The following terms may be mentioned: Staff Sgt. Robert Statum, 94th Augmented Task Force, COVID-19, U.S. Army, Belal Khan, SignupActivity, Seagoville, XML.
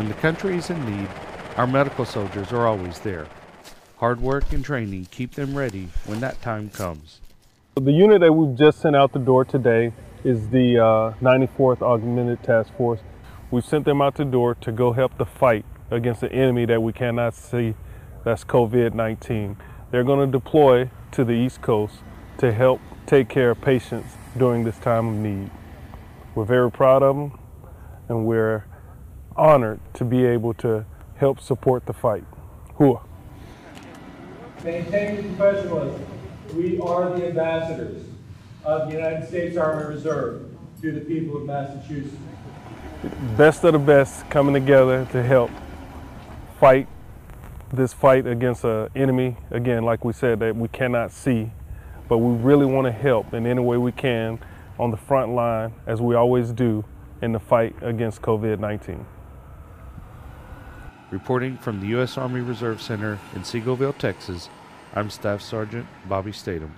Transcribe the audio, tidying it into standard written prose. When the country is in need, our medical soldiers are always there. Hard work and training keep them ready when that time comes. The unit that we've just sent out the door today is the 94th Augmented Task Force. We've sent them out the door to go help the fight against the enemy that we cannot see, that's COVID-19. They're going to deploy to the East Coast to help take care of patients during this time of need. We're very proud of them, and we're honored to be able to help support the fight. Hua. Maintain professionalism. We are the ambassadors of the United States Army Reserve to the people of Massachusetts. Best of the best coming together to help fight this fight against an enemy, again, like we said, that we cannot see, but we really want to help in any way we can on the front line, as we always do, in the fight against COVID-19. Reporting from the U.S. Army Reserve Center in Seagoville, Texas, I'm Staff Sergeant Bobby Statum.